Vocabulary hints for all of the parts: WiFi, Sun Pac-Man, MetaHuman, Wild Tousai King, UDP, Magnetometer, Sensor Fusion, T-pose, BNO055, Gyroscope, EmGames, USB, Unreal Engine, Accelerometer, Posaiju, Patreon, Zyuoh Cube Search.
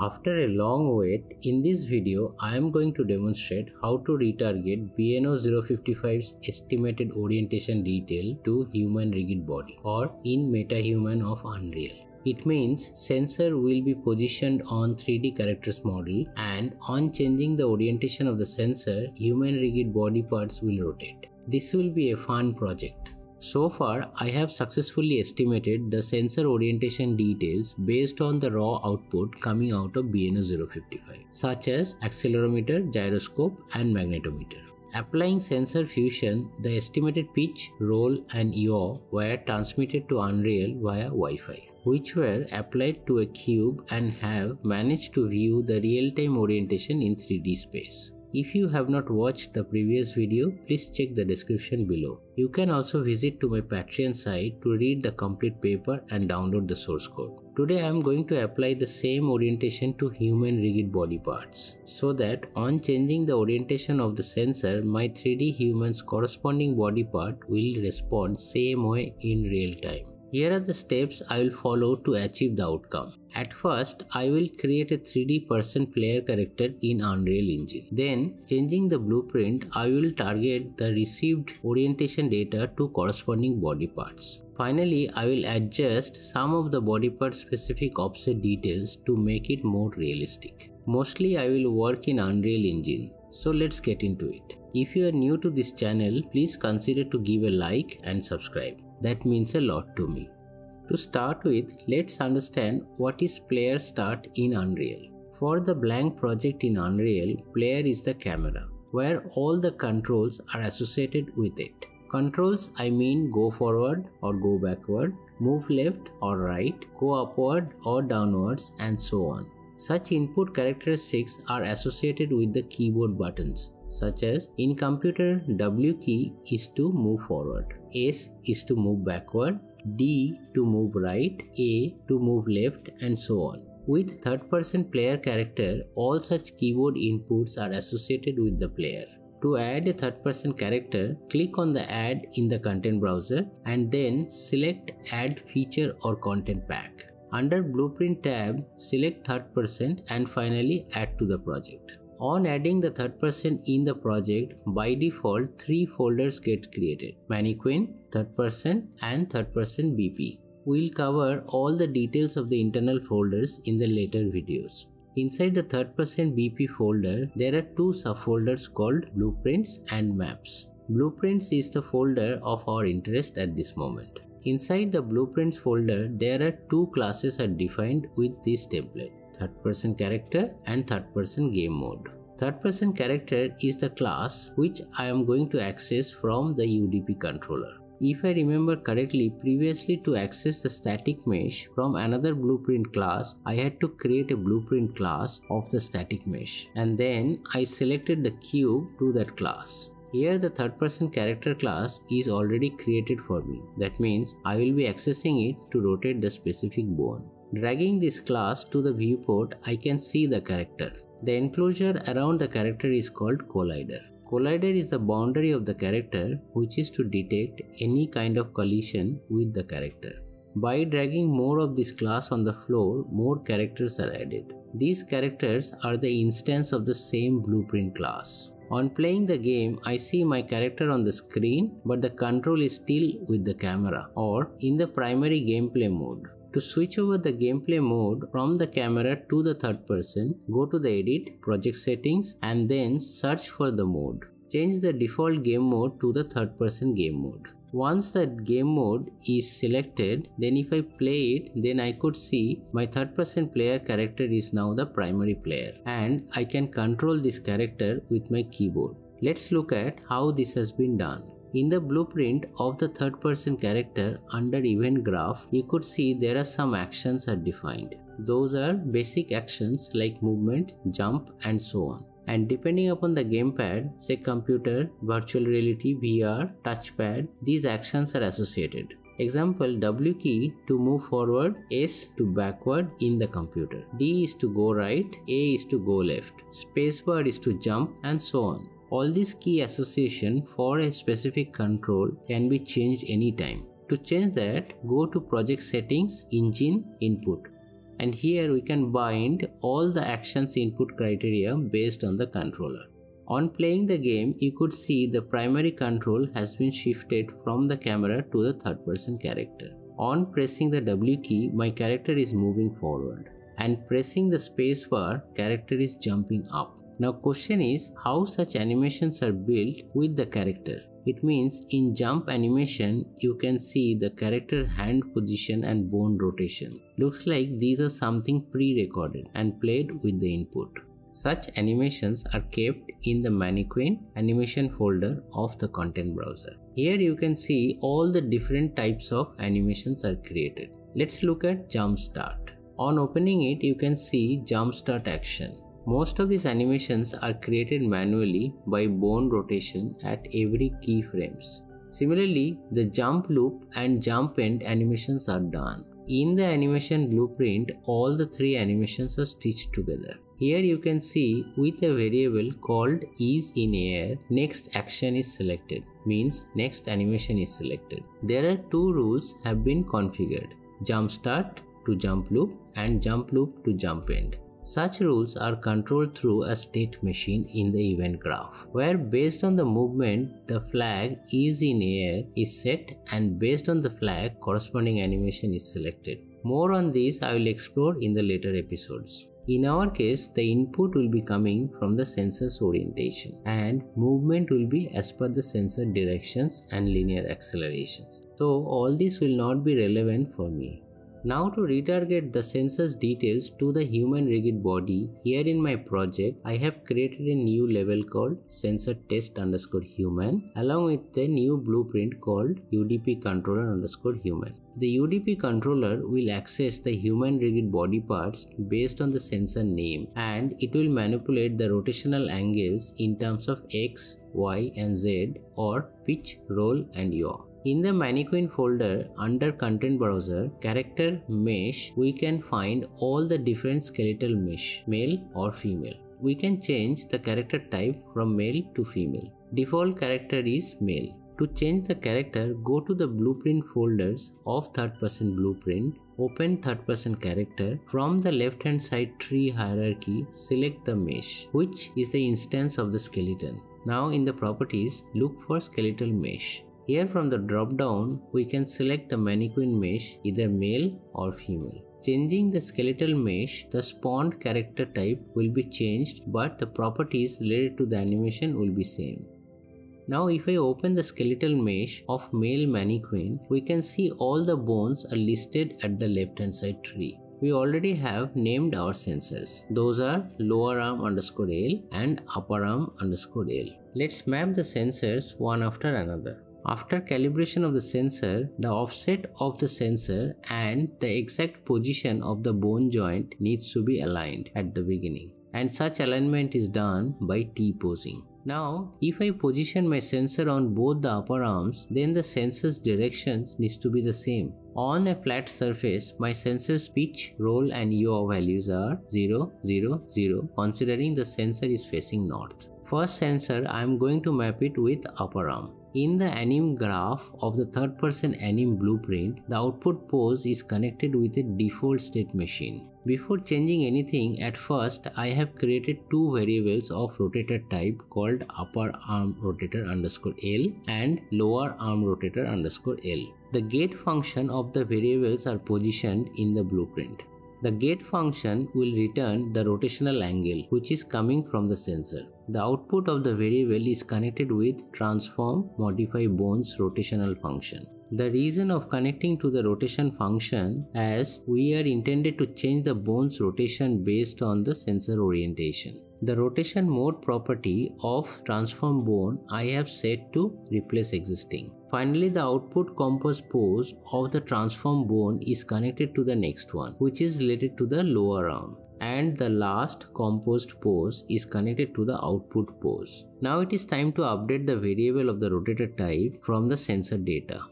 After a long wait, in this video, I am going to demonstrate how to retarget BNO055's estimated orientation detail to human rigid body or in MetaHuman of Unreal. It means sensor will be positioned on 3D characters model, and on changing the orientation of the sensor, human rigid body parts will rotate. This will be a fun project. So far, I have successfully estimated the sensor orientation details based on the raw output coming out of BNO055, such as accelerometer, gyroscope, and magnetometer. Applying sensor fusion, the estimated pitch, roll, and yaw were transmitted to Unreal via Wi-Fi, which were applied to a cube and have managed to view the real-time orientation in 3D space. If you have not watched the previous video, please check the description below. You can also visit to my Patreon site to read the complete paper and download the source code. Today I am going to apply the same orientation to human rigid body parts, so that on changing the orientation of the sensor, my 3D human's corresponding body part will respond same way in real time. Here are the steps I will follow to achieve the outcome. At first, I will create a 3D person player character in Unreal Engine. Then, changing the blueprint, I will target the received orientation data to corresponding body parts. Finally, I will adjust some of the body part specific offset details to make it more realistic. Mostly, I will work in Unreal Engine. So let's get into it. If you are new to this channel, please consider to give a like and subscribe. That means a lot to me. To start with, let's understand what is player start in Unreal. For the blank project in Unreal, player is the camera, where all the controls are associated with it. Controls, I mean go forward or go backward, move left or right, go upward or downwards, and so on. Such input characteristics are associated with the keyboard buttons, such as in computer, W key is to move forward, S is to move backward, D to move right, A to move left, and so on. With third-person player character, all such keyboard inputs are associated with the player. To add a third-person character, click on the add in the content browser and then select add feature or content pack. Under blueprint tab, select third person and finally add to the project. On adding the third person in the project, by default, three folders get created: Mannequin, third person, and third person BP. We'll cover all the details of the internal folders in the later videos. Inside the third person BP folder, there are two subfolders called Blueprints and Maps. Blueprints is the folder of our interest at this moment. Inside the Blueprints folder, there are two classes are defined with this template: third person character and third person game mode. Third person character is the class which I am going to access from the UDP controller. If I remember correctly, previously to access the static mesh from another blueprint class, I had to create a blueprint class of the static mesh, and then I selected the cube to that class. Here the third person character class is already created for me. That means I will be accessing it to rotate the specific bone. Dragging this class to the viewport, I can see the character. The enclosure around the character is called collider. Collider is the boundary of the character, which is to detect any kind of collision with the character. By dragging more of this class on the floor, more characters are added. These characters are the instance of the same blueprint class. On playing the game, I see my character on the screen, but the control is still with the camera or in the primary gameplay mode. To switch over the gameplay mode from the camera to the third person, go to the edit, project settings, and then search for the mode. Change the default game mode to the third person game mode. Once that game mode is selected, then if I play it, then I could see my third person player character is now the primary player, and I can control this character with my keyboard. Let's look at how this has been done. In the blueprint of the third person character under event graph, you could see there are some actions are defined. Those are basic actions like movement, jump, and so on. And depending upon the gamepad, say computer, virtual reality, VR, touchpad, these actions are associated. Example, W key to move forward, S to backward in the computer, D is to go right, A is to go left, spacebar is to jump, and so on. All this key association for a specific control can be changed anytime. To change that, go to Project Settings, Engine, Input, and here we can bind all the action's input criteria based on the controller. On playing the game, you could see the primary control has been shifted from the camera to the third person character. On pressing the W key, my character is moving forward, and pressing the space bar, character is jumping up. Now question is how such animations are built with the character. It means in jump animation, you can see the character hand position and bone rotation. Looks like these are something pre-recorded and played with the input. Such animations are kept in the mannequin animation folder of the content browser. Here you can see all the different types of animations are created. Let's look at jump start. On opening it, you can see jump start action. Most of these animations are created manually by bone rotation at every keyframes. Similarly, the jump loop and jump end animations are done. In the animation blueprint, all the three animations are stitched together. Here you can see with a variable called is in air, next action is selected, means next animation is selected. There are two rules have been configured, jump start to jump loop and jump loop to jump end. Such rules are controlled through a state machine in the event graph, where based on the movement, the flag is in air is set and based on the flag, corresponding animation is selected. More on this I will explore in the later episodes. In our case, the input will be coming from the sensor's orientation and movement will be as per the sensor directions and linear accelerations. So all this will not be relevant for me. Now to retarget the sensor's details to the human rigid body, here in my project, I have created a new level called sensor test _ human along with the new blueprint called UDP controller _ human. The UDP controller will access the human rigid body parts based on the sensor name and it will manipulate the rotational angles in terms of X, Y and Z or pitch, roll and yaw. In the mannequin folder under content browser, character mesh, we can find all the different skeletal mesh, male or female. We can change the character type from male to female. Default character is male. To change the character, go to the blueprint folders of third person blueprint, open third person character. From the left hand side tree hierarchy, select the mesh, which is the instance of the skeleton. Now in the properties, look for skeletal mesh. Here from the drop down, we can select the mannequin mesh, either male or female. Changing the skeletal mesh, the spawned character type will be changed but the properties related to the animation will be same. Now if I open the skeletal mesh of male mannequin, we can see all the bones are listed at the left hand side tree. We already have named our sensors. Those are lower arm _ L and upper arm _ L. Let's map the sensors one after another. After calibration of the sensor, the offset of the sensor and the exact position of the bone joint needs to be aligned at the beginning, and such alignment is done by T-posing. Now, if I position my sensor on both the upper arms, then the sensor's directions needs to be the same. On a flat surface, my sensor's pitch, roll and yaw values are 0, 0, 0, considering the sensor is facing north. First sensor, I am going to map it with upper arm. In the anim graph of the third person anim blueprint, the output pose is connected with a default state machine. Before changing anything, at first I have created two variables of rotator type called upper arm rotator _ L and lower arm rotator _ L. The gate function of the variables are positioned in the blueprint. The gate function will return the rotational angle which is coming from the sensor. The output of the variable is connected with transform modify bones rotational function. The reason of connecting to the rotation function as we are intended to change the bones rotation based on the sensor orientation. The rotation mode property of transform bone I have set to replace existing. Finally, the output compass pose of the transform bone is connected to the next one, which is related to the lower arm. And the last composed pose is connected to the output pose. Now it is time to update the variable of the rotator type from the sensor data.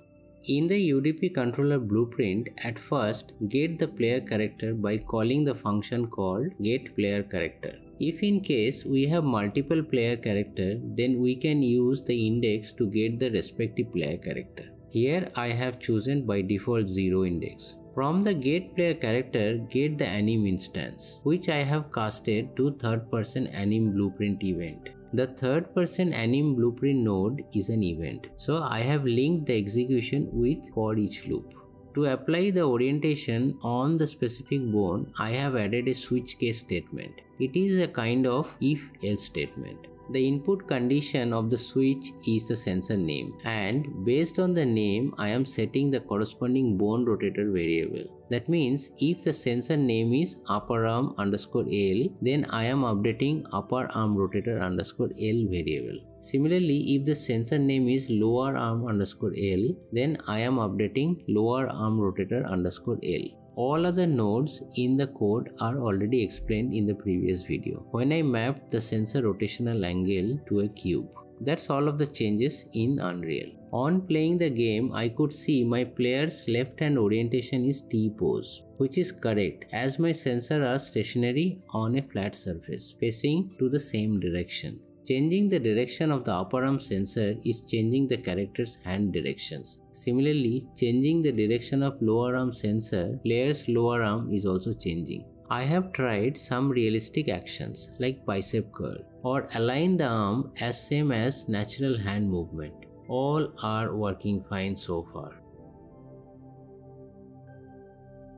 In the UDP controller blueprint, at first get the player character by calling the function called getPlayerCharacter. If in case we have multiple player character, then we can use the index to get the respective player character. Here I have chosen by default 0 index. From the GatePlayer character, get the anime instance, which I have casted to third-person anime blueprint event. The third-person anime blueprint node is an event, so I have linked the execution with for each loop. To apply the orientation on the specific bone, I have added a switch case statement. It is a kind of if-else statement. The input condition of the switch is the sensor name, and based on the name, I am setting the corresponding bone rotator variable. That means if the sensor name is upperarm_L, then I am updating upperarm_rotator_L variable. Similarly, if the sensor name is lowerarm_L, then I am updating lowerarm_rotator_L. All other nodes in the code are already explained in the previous video when I mapped the sensor rotational angle to a cube. That's all of the changes in Unreal. On playing the game, I could see my player's left hand orientation is T-pose, which is correct as my sensors are stationary on a flat surface facing to the same direction. Changing the direction of the upper arm sensor is changing the character's hand directions. Similarly, changing the direction of lower arm sensor, player's lower arm is also changing. I have tried some realistic actions like bicep curl or align the arm as same as natural hand movement. All are working fine so far.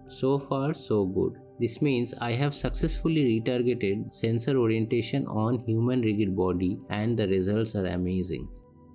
So far, so good. This means I have successfully retargeted sensor orientation on human rigid body and the results are amazing.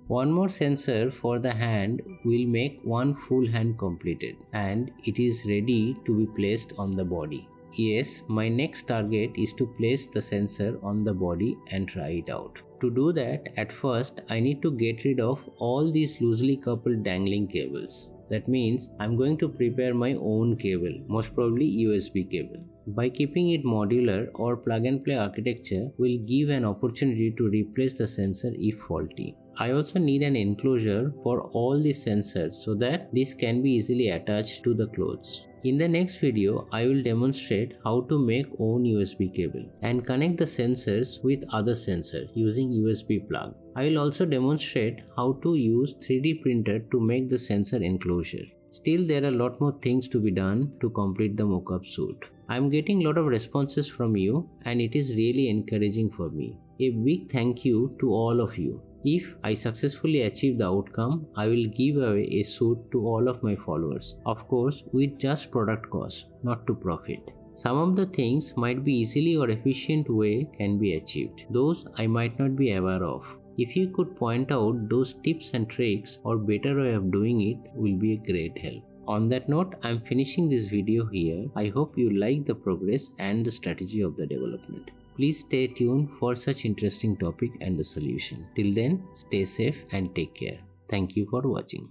One more sensor for the hand will make one full hand completed and it is ready to be placed on the body. Yes, my next target is to place the sensor on the body and try it out. To do that, at first I need to get rid of all these loosely coupled dangling cables. That means I'm going to prepare my own cable, most probably USB cable. By keeping it modular or plug and play architecture will give an opportunity to replace the sensor if faulty. I also need an enclosure for all the sensors so that this can be easily attached to the clothes. In the next video, I will demonstrate how to make own USB cable and connect the sensors with other sensors using USB plug. I will also demonstrate how to use 3D printer to make the sensor enclosure. Still, there are a lot more things to be done to complete the mock-up suit. I am getting a lot of responses from you and it is really encouraging for me. A big thank you to all of you. If I successfully achieve the outcome, I will give away a suit to all of my followers, of course with just product cost, not to profit. Some of the things might be easily or efficient way can be achieved, those I might not be aware of. If you could point out those tips and tricks or better way of doing it will be a great help. On that note, I am finishing this video here. I hope you like the progress and the strategy of the development. Please stay tuned for such interesting topic and the solution. Till then, stay safe and take care. Thank you for watching.